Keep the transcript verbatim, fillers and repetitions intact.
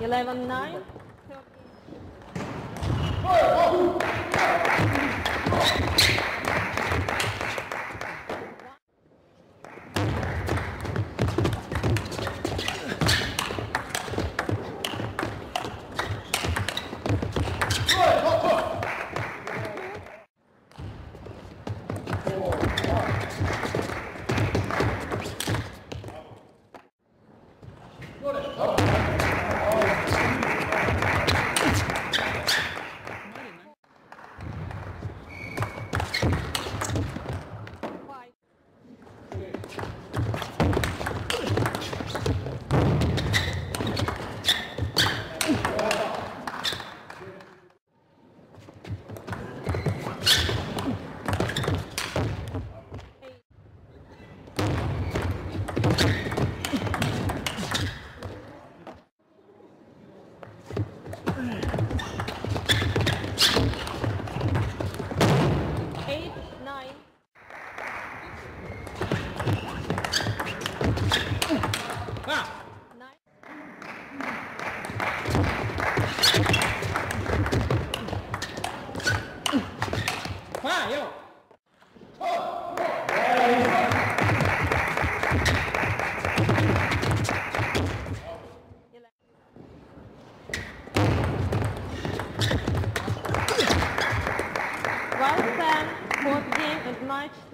Eleven nine. Much.